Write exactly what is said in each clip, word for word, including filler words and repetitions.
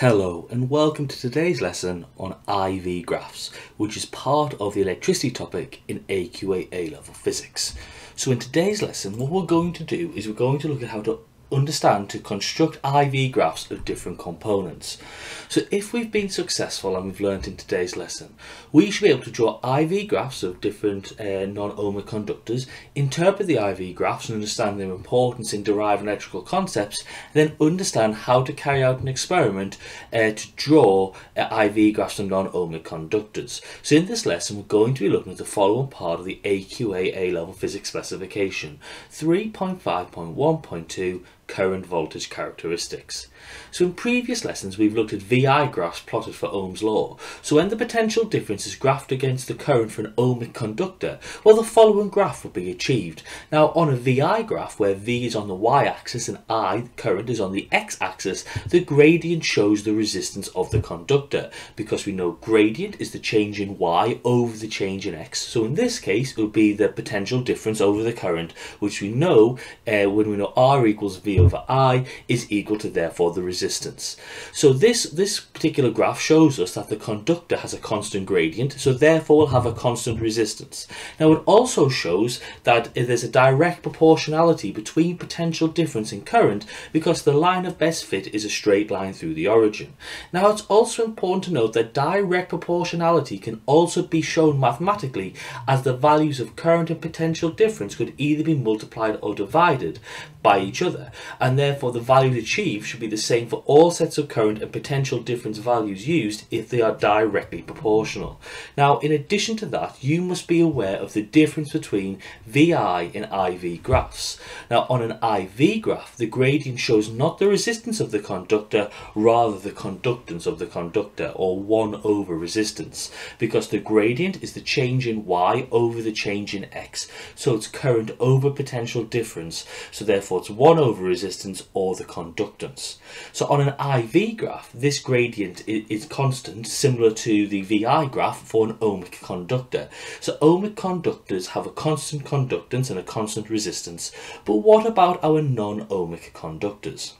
Hello and welcome to today's lesson on I V graphs, which is part of the electricity topic in A Q A A-Level physics. So in today's lesson, what we're going to do is we're going to look at how to understand to construct I V graphs of different components. So if we've been successful and we've learned in today's lesson, we should be able to draw I V graphs of different uh, non-ohmic conductors, interpret the I V graphs and understand their importance in deriving electrical concepts, and then understand how to carry out an experiment uh, to draw uh, I V graphs of non-ohmic conductors. So in this lesson, we're going to be looking at the following part of the A Q A A-Level Physics Specification, three point five point one point two, current voltage characteristics. So in previous lessons we've looked at V I graphs plotted for Ohm's law. So when the potential difference is graphed against the current for an ohmic conductor, well, the following graph will be achieved. Now on a V I graph where V is on the y-axis and I, the current, is on the x-axis, the gradient shows the resistance of the conductor, because we know gradient is the change in y over the change in x. So in this case it would be the potential difference over the current, which we know uh, when we know R equals V over I is equal to therefore the resistance. So this this particular graph shows us that the conductor has a constant gradient, so therefore will have a constant resistance. Now it also shows that there's a direct proportionality between potential difference in current, because the line of best fit is a straight line through the origin. Now it's also important to note that direct proportionality can also be shown mathematically, as the values of current and potential difference could either be multiplied or divided by each other, and therefore the value achieved should be the same for all sets of current and potential difference values used if they are directly proportional. Now in addition to that, you must be aware of the difference between V I and I V graphs. Now on an I V graph, the gradient shows not the resistance of the conductor, rather the conductance of the conductor, or one over resistance, because the gradient is the change in y over the change in x, so it's current over potential difference, so therefore it's one over resistance or the conductance. So on an I V graph, this gradient is constant, similar to the V I graph for an ohmic conductor. So ohmic conductors have a constant conductance and a constant resistance. But what about our non-ohmic conductors?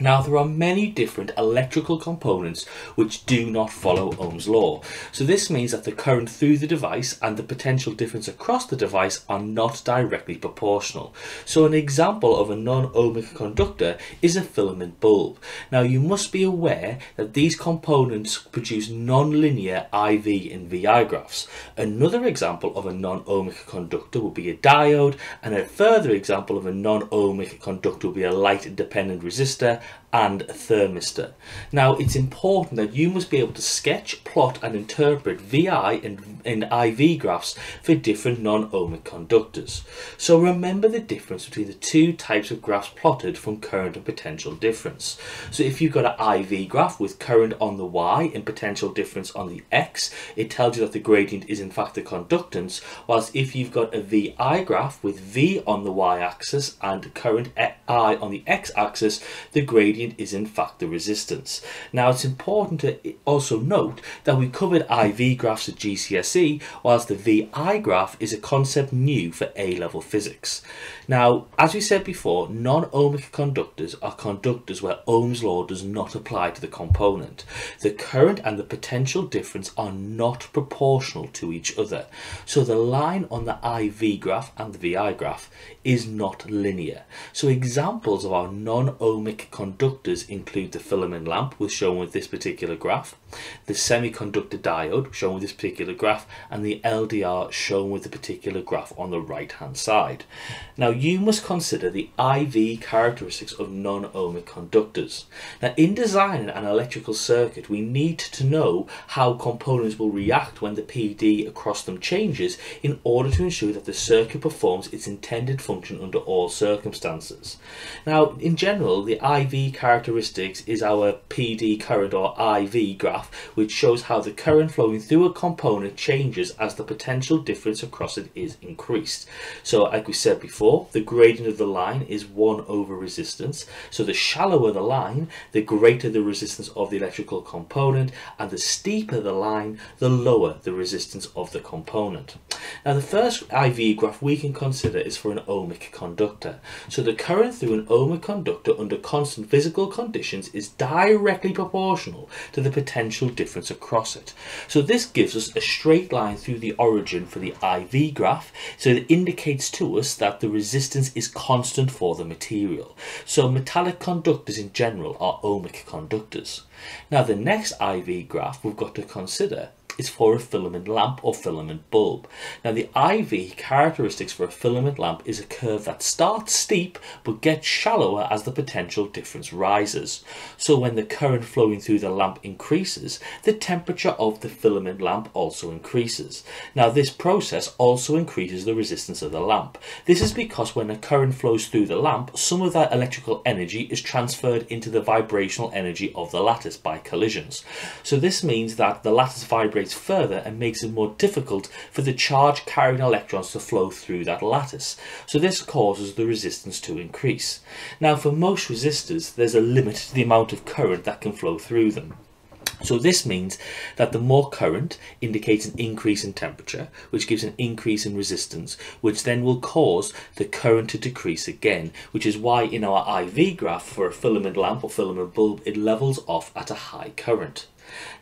Now there are many different electrical components which do not follow Ohm's law. So this means that the current through the device and the potential difference across the device are not directly proportional. So an example of a non-ohmic conductor is a filament bulb. Now you must be aware that these components produce non-linear I V and V I graphs. Another example of a non-ohmic conductor would be a diode, and a further example of a non-ohmic conductor would be a light-dependent resistor and a thermistor. Now it's important that you must be able to sketch, plot and interpret V I and, and I V graphs for different non-ohmic conductors. So remember the difference between the two types of graphs plotted from current and potential difference. So if you've got an I V graph with current on the y and potential difference on the x, it tells you that the gradient is in fact the conductance, whilst if you've got a V I graph with V on the y-axis and current I on the x-axis, the gradient is in fact the resistance. Now it's important to also note that we covered I V graphs at G C S E, whilst the V I graph is a concept new for A-level physics. Now, as we said before, non-ohmic conductors are conductors where Ohm's law does not apply to the component. The current and the potential difference are not proportional to each other. So the line on the I V graph and the V I graph is not linear. So examples of our non-ohmic conductors Conductors include the filament lamp, which is shown with this particular graph, the semiconductor diode, shown with this particular graph, and the L D R, shown with the particular graph on the right hand side. Now you must consider the I V characteristics of non-ohmic conductors. Now in designing an electrical circuit, we need to know how components will react when the P D across them changes, in order to ensure that the circuit performs its intended function under all circumstances. Now in general, the I V characteristics is our P D current or I V graph, which shows how the current flowing through a component changes as the potential difference across it is increased. So like we said before, the gradient of the line is one over resistance. So the shallower the line, the greater the resistance of the electrical component, and the steeper the line, the lower the resistance of the component. Now the first I V graph we can consider is for an ohmic conductor. So the current through an ohmic conductor under constant physical physical conditions is directly proportional to the potential difference across it. So this gives us a straight line through the origin for the I V graph, so it indicates to us that the resistance is constant for the material. So metallic conductors in general are ohmic conductors. Now the next I V graph we've got to consider is for a filament lamp or filament bulb. Now the I V characteristics for a filament lamp is a curve that starts steep but gets shallower as the potential difference rises. So when the current flowing through the lamp increases, the temperature of the filament lamp also increases. Now this process also increases the resistance of the lamp. This is because when a current flows through the lamp, some of that electrical energy is transferred into the vibrational energy of the lattice by collisions. So this means that the lattice vibrates further and makes it more difficult for the charge carrying electrons to flow through that lattice. So this causes the resistance to increase. Now for most resistors, there's a limit to the amount of current that can flow through them. So this means that the more current indicates an increase in temperature, which gives an increase in resistance, which then will cause the current to decrease again, which is why in our I V graph for a filament lamp or filament bulb, it levels off at a high current.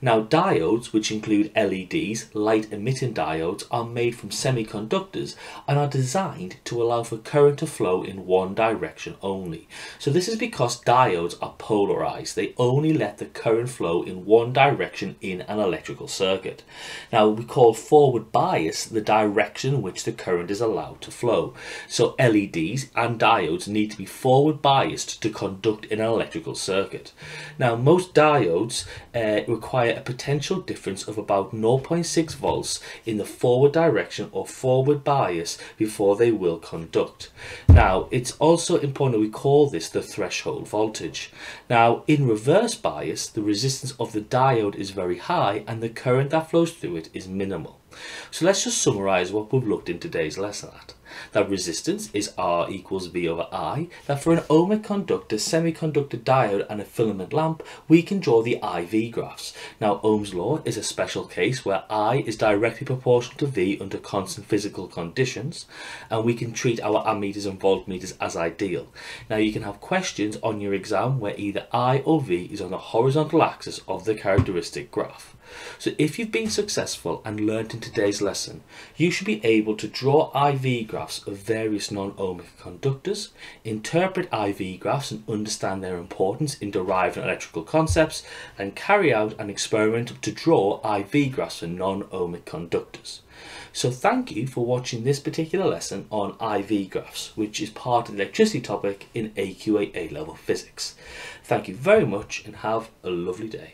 Now diodes, which include L E Ds, light emitting diodes, are made from semiconductors and are designed to allow for current to flow in one direction only. So this is because diodes are polarized. They only let the current flow in one direction in an electrical circuit. Now we call forward bias the direction in which the current is allowed to flow. So L E Ds and diodes need to be forward biased to conduct in an electrical circuit. Now most diodes uh, require a potential difference of about zero point six volts in the forward direction or forward bias before they will conduct. Now it's also important that we call this the threshold voltage. Now in reverse bias, the resistance of the diode is very high and the current that flows through it is minimal. So let's just summarize what we've looked in today's lesson at. That resistance is R equals V over I, that for an ohmic conductor, semiconductor diode and a filament lamp, we can draw the I V graphs. Now Ohm's law is a special case where I is directly proportional to V under constant physical conditions, and we can treat our ammeters and voltmeters as ideal. Now you can have questions on your exam where either I or V is on the horizontal axis of the characteristic graph. So if you've been successful and learned in today's lesson, you should be able to draw I V graphs of various non-ohmic conductors, interpret I V graphs and understand their importance in deriving electrical concepts, and carry out an experiment to draw I V graphs for non-ohmic conductors. So thank you for watching this particular lesson on I V graphs, which is part of the electricity topic in A Q A A-Level Physics. Thank you very much and have a lovely day.